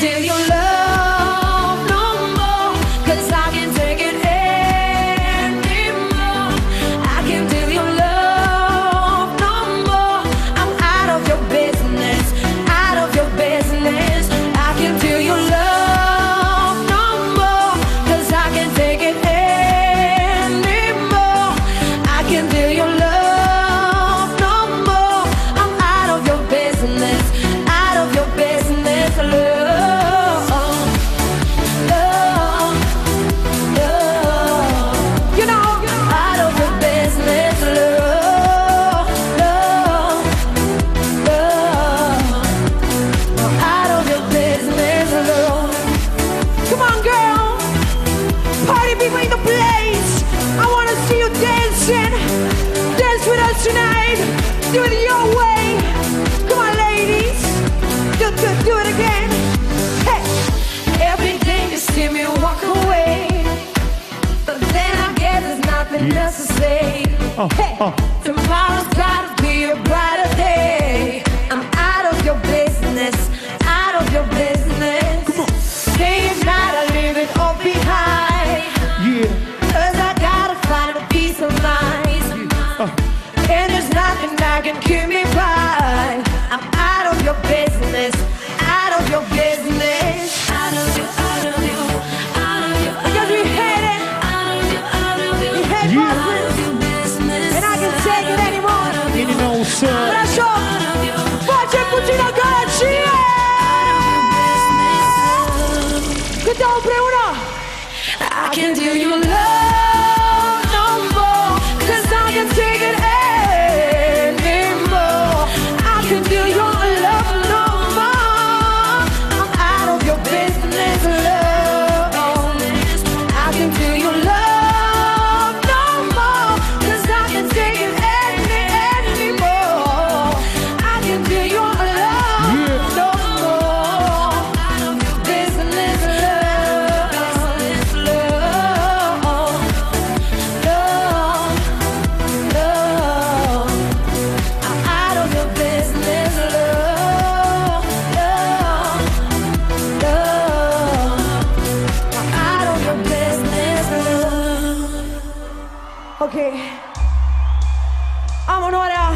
feel your love no more, 'cause I can't take it anymore. I can't feel your love no more. I'm out of your business, out of your business. I can't feel your love no more, 'cause I can't take it anymore. I can't feel your love no more. I'm out of your business, out of your business. Tonight, do it your way. Come on, ladies, do it again. Hey, every day you see me walk away, but then I guess there's nothing else to say. Hey, tomorrow's gotta be a brighter day. I'm out of your business, out of your business. Come on. Day and night I leave it all behind. Yeah, 'cause I gotta find a peace of mind. And there's nothing that can keep me by. I'm out of your business, out of your business. I can do your love. Ok, am onoarea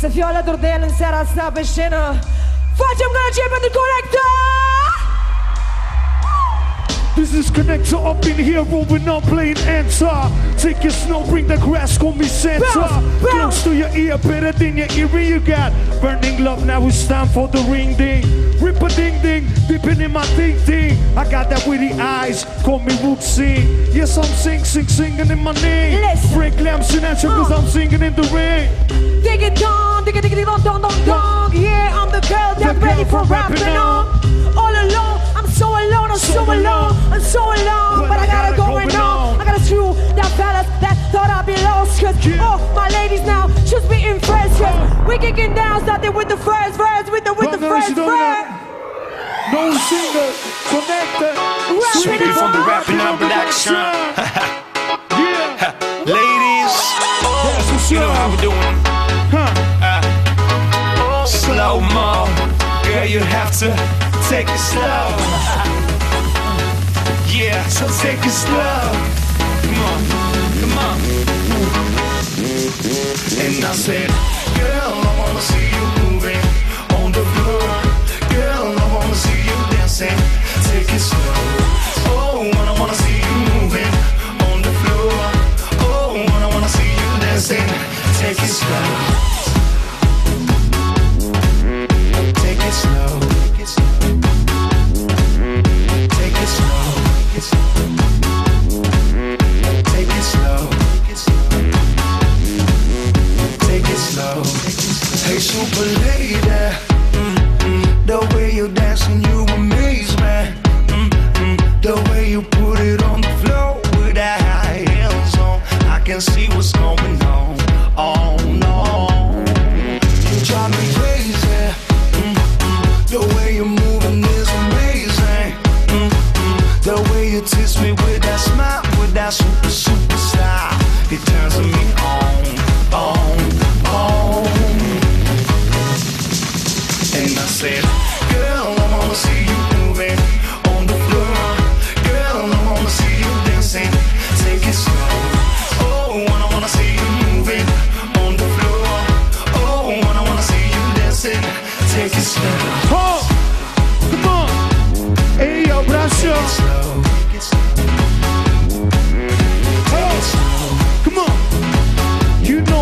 să fiu alături de el în seara asta pe scenă. Facem gălăgie pentru Connect-R! This is Connect-R up in here, rolling up, playing enter. Take your snow, bring the grass, call me Santa. Close to your ear, better than your earring you got. Burning love, now it's time for the ring ding. Rip a ding ding, dipping in my ding ding. I got that witty eyes, call me Rootsy. Yes, I'm singing in my name. Break lamps in action, 'cause I'm singing in the rain. Dig it down, dig it, dong. Yeah, I'm the girl that's ready for rapping on. All alone, I'm so alone, I'm so alone. I'm so alone, but I got it going on. I got a true that fella that thought I'd be lost. 'Cause all my ladies now just be impressed. We're kicking down, starting with the first verse, with the first verse. No singer, Connect-R. Swinging from the rapping up action. Ladies, you know how we're doing. Slow mo, girl, you have to take it slow. Yeah, so take it slow. Come on, come on. And I said, girl, I wanna see you moving on the floor. Girl, I wanna see you dancing. Take it slow. Oh, and I wanna see you moving on the floor. Oh, and I wanna see you dancing. Take it slow. Super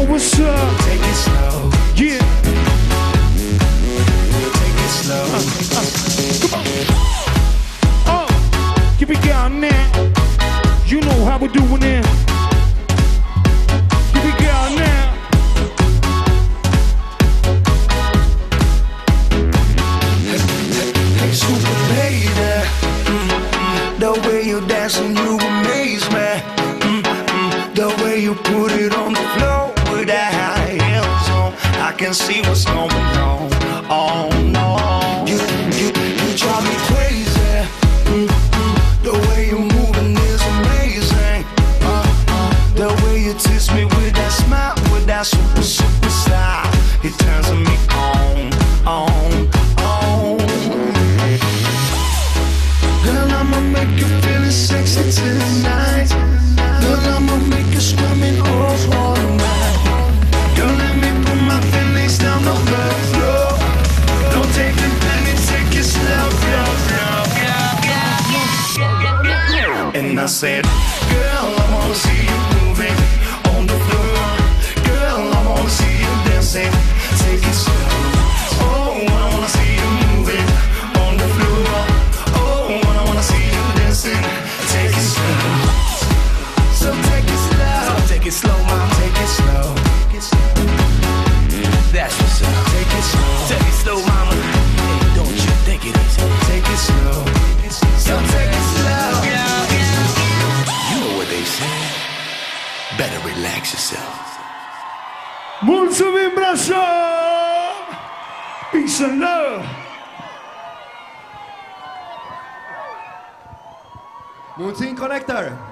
What's up? Take it slow. Yeah. Take it slow. Come on. Oh, keep it going now. You know how we doing now. Keep it going now. Hey, super lady. The way you dancing, you amaze me. The way you put it on the floor. I can see what's going on. Oh no, you drive me crazy. The way you're moving is amazing. The way you tease me with that super superstar, it turns me on. Girl, I'ma make you feeling sexy tonight. Girl, I'ma make you screaming all night. Girl, let me put my feelings down on the floor. Don't take the penny, take it slow, girl. And I said, girl, I wanna see you moving on the floor. Girl, I wanna see you dancing, take it slow. Oh, I wanna see you moving on the floor. Oh, I wanna see you dancing, take it slow. So take it slow, so take it slow, mom, take it slow. That's what's up. Take it slow. Take it slow, mama. Hey, don't you think it is? Take it slow. So take it slow. You know what they say. Better relax yourself. Mulțumim, Brasov! Peace and love. Mulțumim, Connect-R.